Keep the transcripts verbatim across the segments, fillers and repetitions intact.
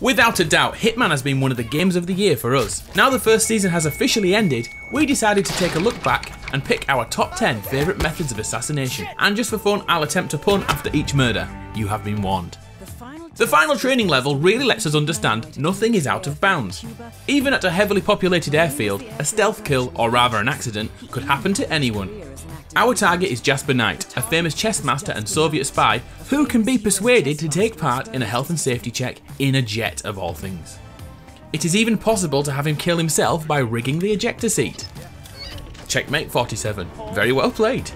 Without a doubt, Hitman has been one of the games of the year for us. Now the first season has officially ended, we decided to take a look back and pick our top ten favourite methods of assassination. And just for fun, I'll attempt to pun after each murder. You have been warned. The final training level really lets us understand nothing is out of bounds. Even at a heavily populated airfield, a stealth kill, or rather an accident, could happen to anyone. Our target is Jasper Knight, a famous chess master and Soviet spy who can be persuaded to take part in a health and safety check in a jet of all things. It is even possible to have him kill himself by rigging the ejector seat. Checkmate forty-seven, very well played.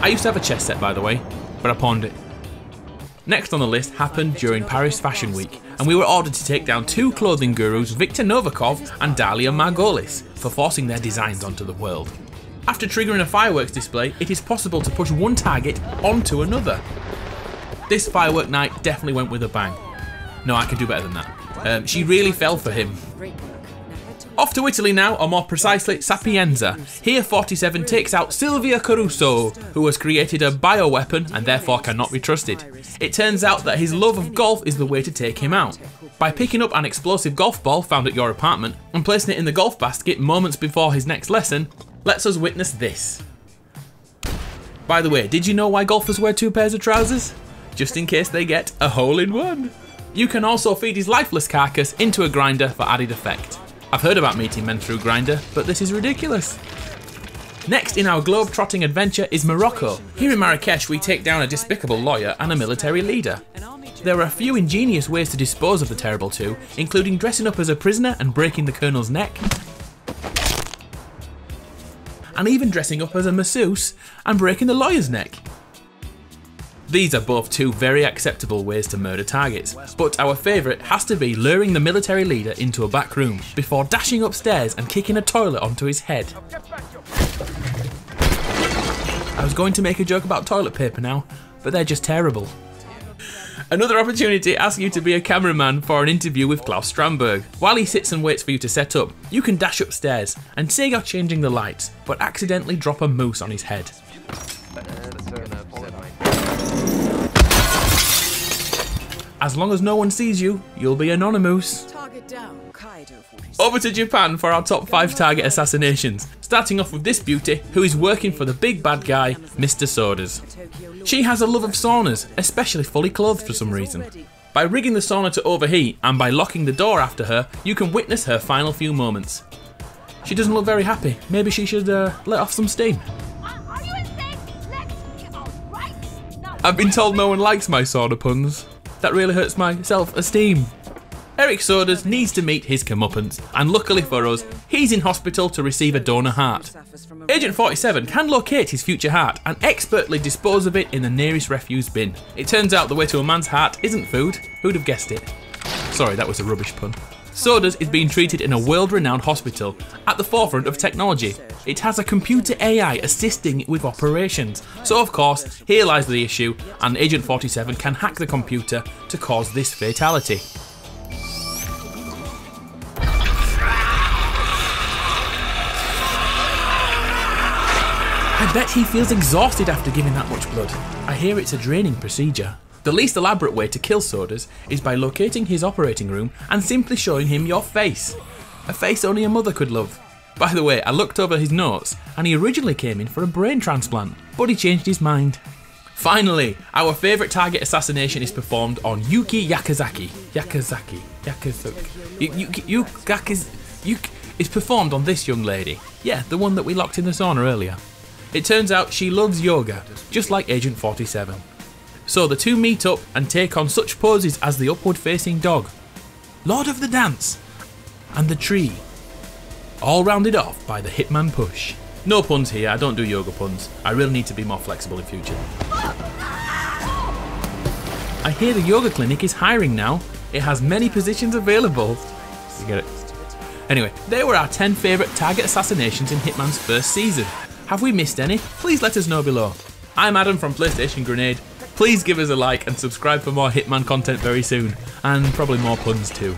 I used to have a chess set, by the way, but I pawned it. Next on the list happened during Paris Fashion Week, and we were ordered to take down two clothing gurus, Viktor Novikov and Dalia Margolis, for forcing their designs onto the world. After triggering a fireworks display, it is possible to push one target onto another. This firework night definitely went with a bang. No, I could do better than that. Um, she really fell for him. Off to Italy now, or more precisely, Sapienza. Here forty-seven takes out Sylvia Caruso, who has created a bioweapon and therefore cannot be trusted. It turns out that his love of golf is the way to take him out. By picking up an explosive golf ball found at your apartment and placing it in the golf basket moments before his next lesson, lets us witness this. By the way, did you know why golfers wear two pairs of trousers? Just in case they get a hole in one. You can also feed his lifeless carcass into a grinder for added effect. I've heard about meeting men through Grindr, but this is ridiculous. Next in our globe-trotting adventure is Morocco. Here in Marrakesh, we take down a despicable lawyer and a military leader. There are a few ingenious ways to dispose of the terrible two, including dressing up as a prisoner and breaking the colonel's neck, and even dressing up as a masseuse and breaking the lawyer's neck. These are both two very acceptable ways to murder targets, but our favourite has to be luring the military leader into a back room before dashing upstairs and kicking a toilet onto his head. I was going to make a joke about toilet paper now, but they're just terrible. Another opportunity asks you to be a cameraman for an interview with Klaus Strandberg. While he sits and waits for you to set up, you can dash upstairs and say you're changing the lights, but accidentally drop a moose on his head. As long as no one sees you, you'll be anonymous. Over to Japan for our top five target assassinations, starting off with this beauty who is working for the big bad guy, Mister Soders. She has a love of saunas, especially fully clothed for some reason. By rigging the sauna to overheat and by locking the door after her, you can witness her final few moments. She doesn't look very happy, maybe she should uh, let off some steam. I've been told no one likes my sauna puns. That really hurts my self-esteem. Erich Soders needs to meet his comeuppance, and luckily for us, he's in hospital to receive a donor heart. Agent forty-seven can locate his future heart and expertly dispose of it in the nearest refuse bin. It turns out the way to a man's heart isn't food. Who'd have guessed it? Sorry, that was a rubbish pun. Soders is being treated in a world-renowned hospital at the forefront of technology. It has a computer A I assisting with operations, so of course here lies the issue, and Agent forty-seven can hack the computer to cause this fatality. I bet he feels exhausted after giving that much blood. I hear it's a draining procedure. The least elaborate way to kill Soders is by locating his operating room and simply showing him your face. A face only a mother could love. By the way, I looked over his notes and he originally came in for a brain transplant, but he changed his mind. Finally, our favourite target assassination is performed on Yuki Yamazaki. Yamazaki. Yamazaki. It's performed on this young lady. Yeah, the one that we locked in the sauna earlier. It turns out she loves yoga, just like Agent forty-seven. So the two meet up and take on such poses as the upward facing dog, Lord of the Dance, and the tree, all rounded off by the Hitman push. No puns here, I don't do yoga puns. I really need to be more flexible in future. I hear the yoga clinic is hiring now. It has many positions available. You get it? Anyway, they were our ten favourite target assassinations in Hitman's first season. Have we missed any? Please let us know below. I'm Adam from PlayStation Grenade. Please give us a like and subscribe for more Hitman content very soon, and probably more puns too.